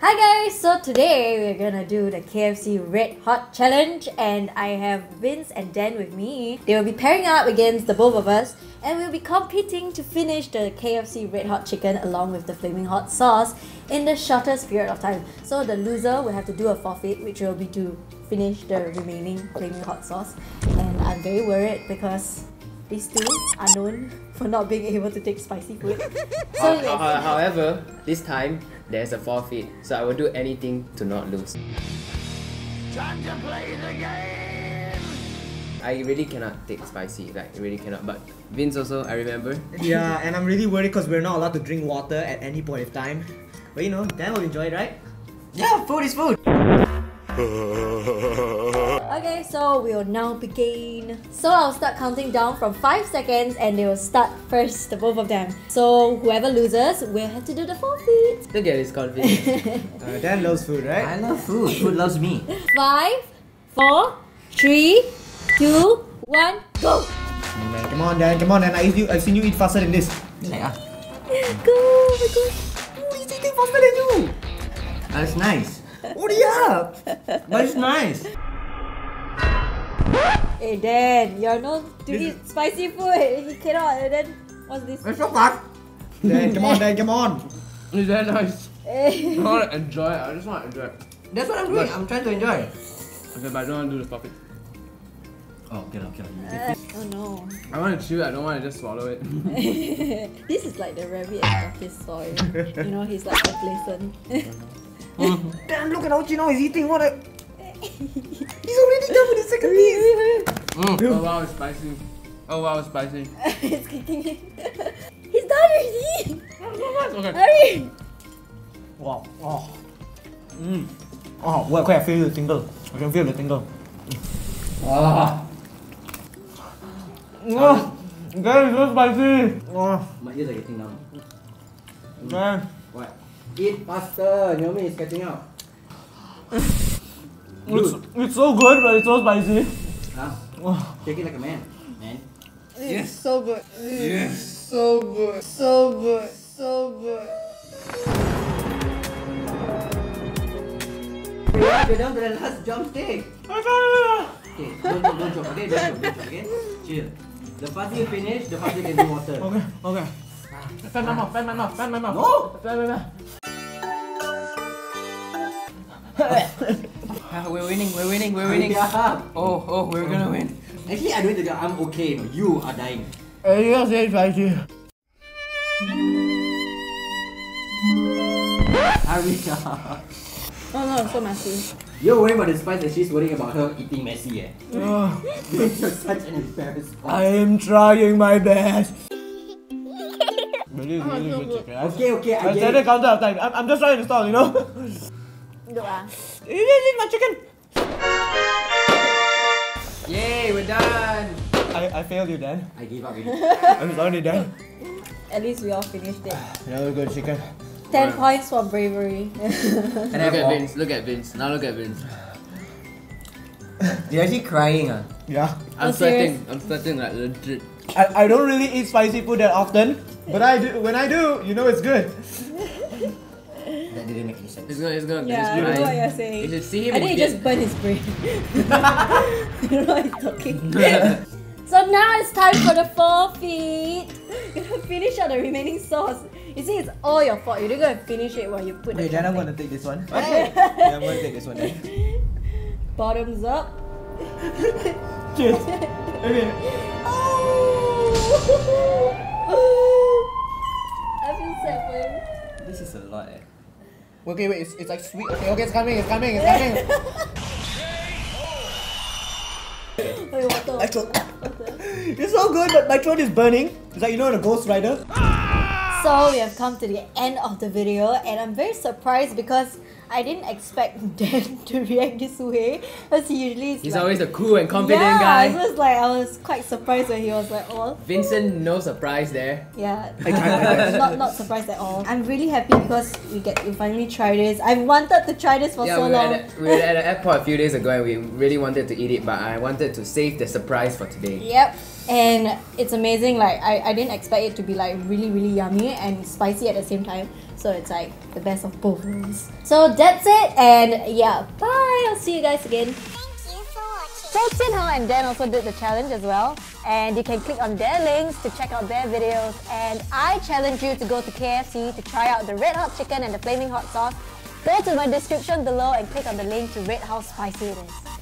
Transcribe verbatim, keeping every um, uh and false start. Hi guys, so today we're gonna do the K F C Red Hot Challenge and I have Vince and Dan with me. They will be pairing up against the both of us and we'll be competing to finish the K F C Red Hot Chicken along with the Flaming Hot Sauce in the shortest period of time. So the loser will have to do a forfeit, which will be to finish the remaining Flaming Hot Sauce. And I'm very worried because these two are known for not being able to take spicy food. So uh, uh, however, this time there's a forfeit, so I will do anything to not lose. Time to play the game! I really cannot take spicy, like really cannot, but Vince also, I remember. Yeah, and I'm really worried because we're not allowed to drink water at any point of time. But you know, Dan will enjoy it, right? Yeah, food is food! Okay, so we will now begin. So I'll start counting down from five seconds and they will start first, the both of them. So whoever loses will have to do the forfeit. Look at this confidence. uh, Dan loves food, right? I love food. Food loves me. five, four, three, two, one, go! Come on Dan, come on Dan. I've seen, I've seen you eat faster than this. Yeah. Go, oh my god. He's eating faster than you. That's nice. Oh yeah! But it's nice! Hey Dan, you're known to this eat spicy food! He cannot, and then what's this? It's so fun! Dan, come on Dan, come on! It's very nice! I want to enjoy it, I just want to enjoy it. That's what I'm doing, I'm trying to enjoy it. Okay, but I don't want to do the puppet. Oh, get up, get up. Uh, oh no. I want to chew it, I don't want to just swallow it. This is like the rabbit and puppet soil. You know, he's like complacent. Dan, look at how Gino is eating, what a... He's already done with the second piece! Mm. Oh wow, it's spicy. Oh wow, it's spicy. It's kicking in. He's done already! Okay. Hurry! Wow, oh. Mm. Oh, well, okay, I feel the tingle. I can feel the tingle. Ah. Oh. That is so spicy! Oh. My ears are getting numb. Okay. What? Eat faster, Naomi is getting out. It's, it's so good, but it's so spicy. Huh? Oh. Take it like a man, man. It's yes. so good. It's yes. so good. So good. So good. You're down to the last jump stick. Okay, don't, don't, don't jump, okay? Don't jump, don't jump, okay? Chill. The faster you finish, the faster you can do water. Okay, okay. Fan my mouth, fan my mouth, fan my mouth. No! Fan my mouth. uh, we're winning, we're winning, we're winning. Yeah. Oh, oh, we're gonna win. Actually, I don't know. I'm okay. No, you are dying. You are saying spicy. Arika. Oh no, it's so messy. You're worried about the spice and she's worrying about her eating messy, eh? Oh. You're such an embarrassment. I am trying my best. Really, really good chicken. Okay, okay, I get it. Counter of time. I'm, I'm just trying to stall, you know? You just eat my chicken! Yay, we're done! I, I failed you, Dan. I gave up with you. I'm sorry, Dan. At least we all finished it. Another good chicken. Ten right. points for bravery. And look at Vince, look at Vince. Now look at Vince. You're actually crying, huh? Yeah. I'm oh, sweating, I'm sweating like legit. I, I don't really eat spicy food that often, but I do. When I do, you know it's good. That didn't make any sense. It's gonna, it's gonna, yeah, I know what you're saying. You should see him. I think he just burned his brain. You know what he's talking. So now it's time for the forfeit. You're gonna finish all the remaining sauce. You see, it's all your fault. You're gonna finish it while you put. Wait, the then I'm gonna take this one. Okay. Yeah, I'm gonna take this one. Then. Bottoms up. Cheers. Okay. Oh. I feel sad for him. This is a lot, eh? Okay, wait, it's, it's like sweet. Okay, okay, it's coming, it's coming, it's coming. Wait, water, water, water. It's so good, but my throat is burning. It's like, you know, the Ghost Rider. So we have come to the end of the video and I'm very surprised because I didn't expect Dan to react this way because he usually is He's like, always the cool and confident yeah, guy. Yeah, so it's like I was quite surprised when he was like, oh. Vincent, no surprise there. Yeah, not, not surprised at all. I'm really happy because we get to finally try this. I've wanted to try this for yeah, so we long. At a, we were at an airport a few days ago and we really wanted to eat it, but I wanted to save the surprise for today. Yep. And it's amazing, like I, I didn't expect it to be like really really yummy and spicy at the same time. So it's like the best of both worlds. So that's it, and yeah, bye! I'll see you guys again. So Jianhao and Dan also did the challenge as well, and you can click on their links to check out their videos, and I challenge you to go to K F C to try out the Red Hot Chicken and the Flaming Hot Sauce. Go to my description below and click on the link to rate how spicy it is.